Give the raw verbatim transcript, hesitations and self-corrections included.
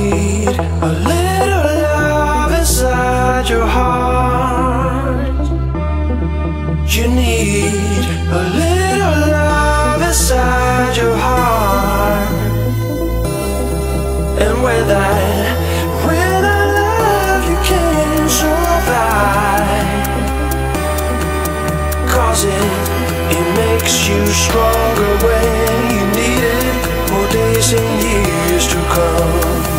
need a little love inside your heart. You need a little love inside your heart. And with that, with a love you can survive, cause it, it makes you stronger when you need it. Days and years to come.